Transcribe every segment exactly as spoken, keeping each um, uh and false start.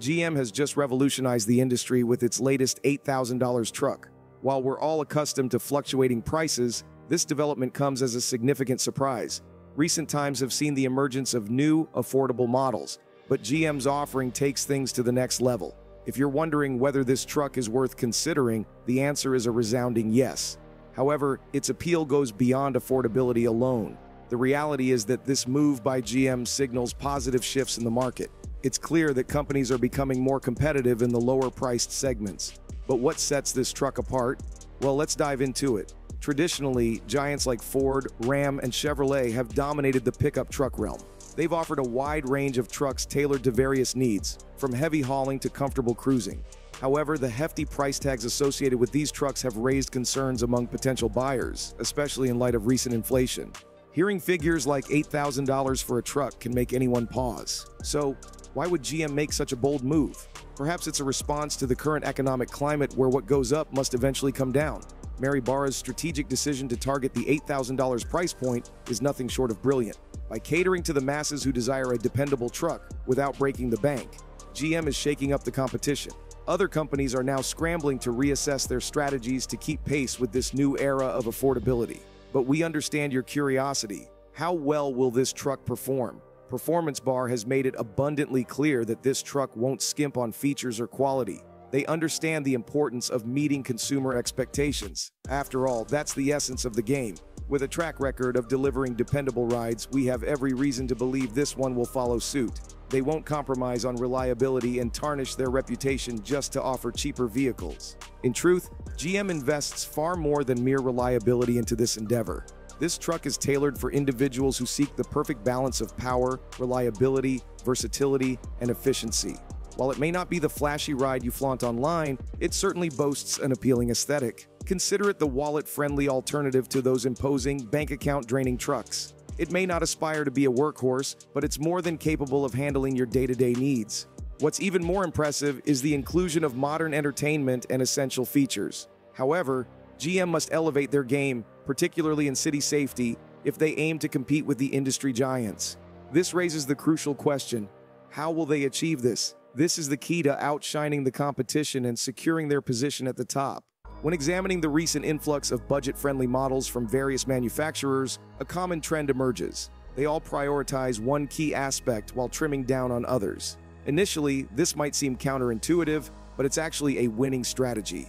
G M has just revolutionized the industry with its latest eight thousand dollar truck. While we're all accustomed to fluctuating prices, this development comes as a significant surprise. Recent times have seen the emergence of new, affordable models, but G M's offering takes things to the next level. If you're wondering whether this truck is worth considering, the answer is a resounding yes. However, its appeal goes beyond affordability alone. The reality is that this move by G M signals positive shifts in the market. It's clear that companies are becoming more competitive in the lower-priced segments. But what sets this truck apart? Well, let's dive into it. Traditionally, giants like Ford, Ram, and Chevrolet have dominated the pickup truck realm. They've offered a wide range of trucks tailored to various needs, from heavy hauling to comfortable cruising. However, the hefty price tags associated with these trucks have raised concerns among potential buyers, especially in light of recent inflation. Hearing figures like eight thousand dollars for a truck can make anyone pause. So, why would G M make such a bold move? Perhaps it's a response to the current economic climate where what goes up must eventually come down. Mary Barra's strategic decision to target the eight thousand dollar price point is nothing short of brilliant. By catering to the masses who desire a dependable truck without breaking the bank, G M is shaking up the competition. Other companies are now scrambling to reassess their strategies to keep pace with this new era of affordability. But we understand your curiosity. How well will this truck perform? Performance Bar has made it abundantly clear that this truck won't skimp on features or quality. They understand the importance of meeting consumer expectations. After all, that's the essence of the game. With a track record of delivering dependable rides, we have every reason to believe this one will follow suit. They won't compromise on reliability and tarnish their reputation just to offer cheaper vehicles. In truth, G M invests far more than mere reliability into this endeavor. This truck is tailored for individuals who seek the perfect balance of power, reliability, versatility, and efficiency. While it may not be the flashy ride you flaunt online, it certainly boasts an appealing aesthetic. Consider it the wallet-friendly alternative to those imposing, bank account-draining trucks. It may not aspire to be a workhorse, but it's more than capable of handling your day-to-day needs. What's even more impressive is the inclusion of modern entertainment and essential features. However, G M must elevate their game, particularly in city safety, if they aim to compete with the industry giants. This raises the crucial question: how will they achieve this? This is the key to outshining the competition and securing their position at the top. When examining the recent influx of budget-friendly models from various manufacturers, a common trend emerges. They all prioritize one key aspect while trimming down on others. Initially, this might seem counterintuitive, but it's actually a winning strategy.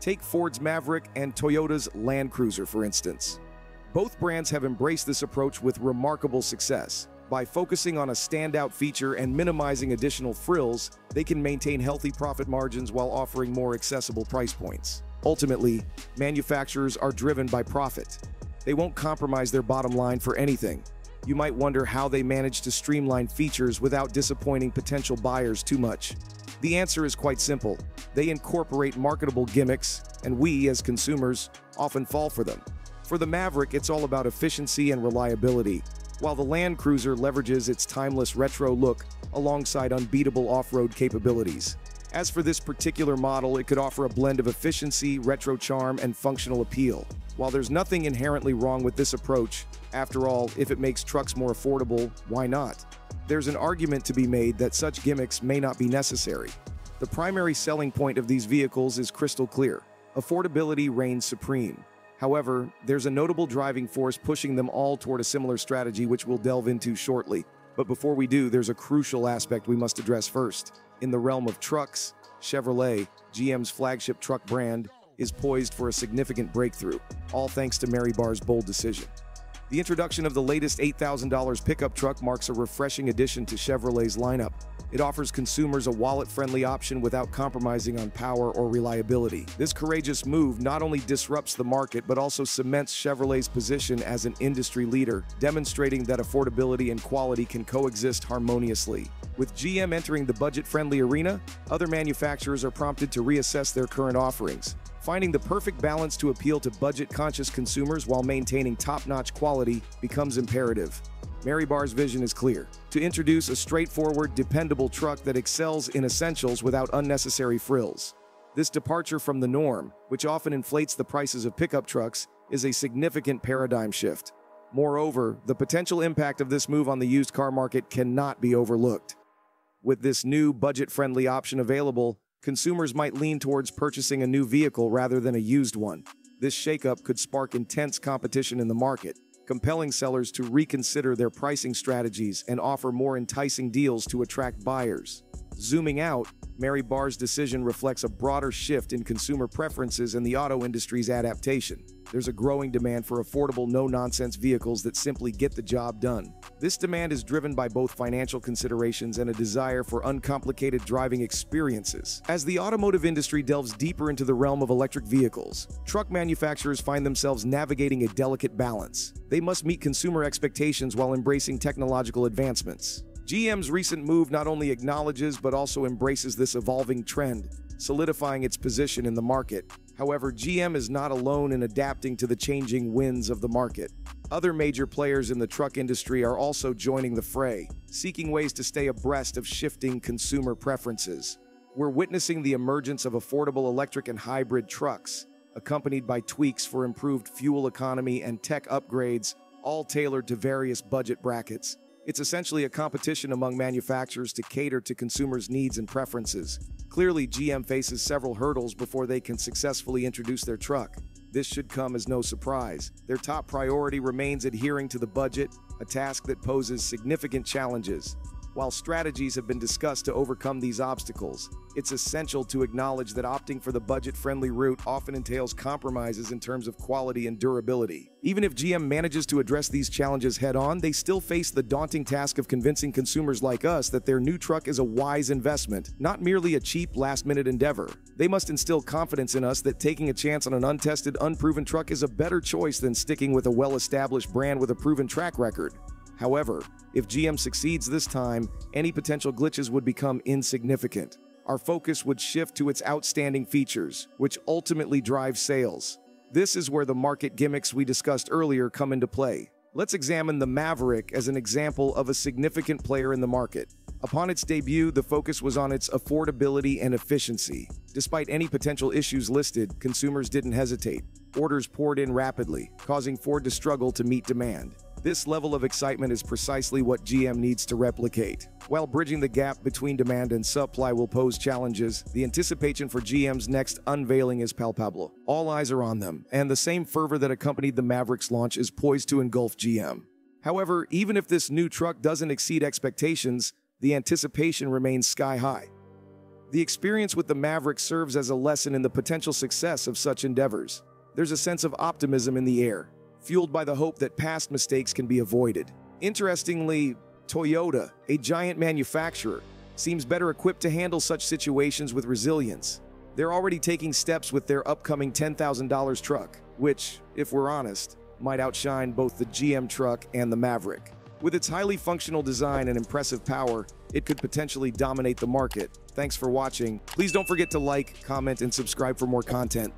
Take Ford's Maverick and Toyota's Land Cruiser, for instance. Both brands have embraced this approach with remarkable success. By focusing on a standout feature and minimizing additional frills, they can maintain healthy profit margins while offering more accessible price points. Ultimately, manufacturers are driven by profit. They won't compromise their bottom line for anything. You might wonder how they manage to streamline features without disappointing potential buyers too much. The answer is quite simple. They incorporate marketable gimmicks, and we, as consumers, often fall for them. For the Maverick, it's all about efficiency and reliability, while the Land Cruiser leverages its timeless retro look alongside unbeatable off-road capabilities. As for this particular model, it could offer a blend of efficiency, retro charm, and functional appeal. While there's nothing inherently wrong with this approach, after all, if it makes trucks more affordable, why not? There's an argument to be made that such gimmicks may not be necessary. The primary selling point of these vehicles is crystal clear. Affordability reigns supreme. However, there's a notable driving force pushing them all toward a similar strategy, which we'll delve into shortly. But before we do, there's a crucial aspect we must address first. In the realm of trucks, Chevrolet, G M's flagship truck brand, is poised for a significant breakthrough, all thanks to Mary Barra's bold decision. The introduction of the latest eight thousand dollar pickup truck marks a refreshing addition to Chevrolet's lineup. It offers consumers a wallet-friendly option without compromising on power or reliability. This courageous move not only disrupts the market but also cements Chevrolet's position as an industry leader, demonstrating that affordability and quality can coexist harmoniously. With G M entering the budget-friendly arena, other manufacturers are prompted to reassess their current offerings, finding the perfect balance to appeal to budget-conscious consumers while maintaining top-notch quality becomes imperative. Mary Barra's vision is clear: to introduce a straightforward, dependable truck that excels in essentials without unnecessary frills. This departure from the norm, which often inflates the prices of pickup trucks, is a significant paradigm shift. Moreover, the potential impact of this move on the used car market cannot be overlooked. With this new budget-friendly option available, consumers might lean towards purchasing a new vehicle rather than a used one. This shakeup could spark intense competition in the market, compelling sellers to reconsider their pricing strategies and offer more enticing deals to attract buyers. Zooming out, Mary Barra's decision reflects a broader shift in consumer preferences and the auto industry's adaptation. There's a growing demand for affordable, no-nonsense vehicles that simply get the job done. This demand is driven by both financial considerations and a desire for uncomplicated driving experiences. As the automotive industry delves deeper into the realm of electric vehicles, truck manufacturers find themselves navigating a delicate balance. They must meet consumer expectations while embracing technological advancements. G M's recent move not only acknowledges but also embraces this evolving trend, solidifying its position in the market. However, G M is not alone in adapting to the changing winds of the market. Other major players in the truck industry are also joining the fray, seeking ways to stay abreast of shifting consumer preferences. We're witnessing the emergence of affordable electric and hybrid trucks, accompanied by tweaks for improved fuel economy and tech upgrades, all tailored to various budget brackets. It's essentially a competition among manufacturers to cater to consumers' needs and preferences. Clearly, G M faces several hurdles before they can successfully introduce their truck. This should come as no surprise. Their top priority remains adhering to the budget, a task that poses significant challenges. While strategies have been discussed to overcome these obstacles, it's essential to acknowledge that opting for the budget-friendly route often entails compromises in terms of quality and durability. Even if G M manages to address these challenges head-on, they still face the daunting task of convincing consumers like us that their new truck is a wise investment, not merely a cheap, last-minute endeavor. They must instill confidence in us that taking a chance on an untested, unproven truck is a better choice than sticking with a well-established brand with a proven track record. However, if G M succeeds this time, any potential glitches would become insignificant. Our focus would shift to its outstanding features, which ultimately drive sales. This is where the market gimmicks we discussed earlier come into play. Let's examine the Maverick as an example of a significant player in the market. Upon its debut, the focus was on its affordability and efficiency. Despite any potential issues listed, consumers didn't hesitate. Orders poured in rapidly, causing Ford to struggle to meet demand. This level of excitement is precisely what G M needs to replicate. While bridging the gap between demand and supply will pose challenges, the anticipation for G M's next unveiling is palpable. All eyes are on them, and the same fervor that accompanied the Maverick's launch is poised to engulf G M. However, even if this new truck doesn't exceed expectations, the anticipation remains sky-high. The experience with the Maverick serves as a lesson in the potential success of such endeavors. There's a sense of optimism in the air, fueled by the hope that past mistakes can be avoided. Interestingly, Toyota, a giant manufacturer, seems better equipped to handle such situations with resilience. They're already taking steps with their upcoming ten thousand dollar truck, which, if we're honest, might outshine both the G M truck and the Maverick. With its highly functional design and impressive power, it could potentially dominate the market. Thanks for watching. Please don't forget to like, comment, and subscribe for more content.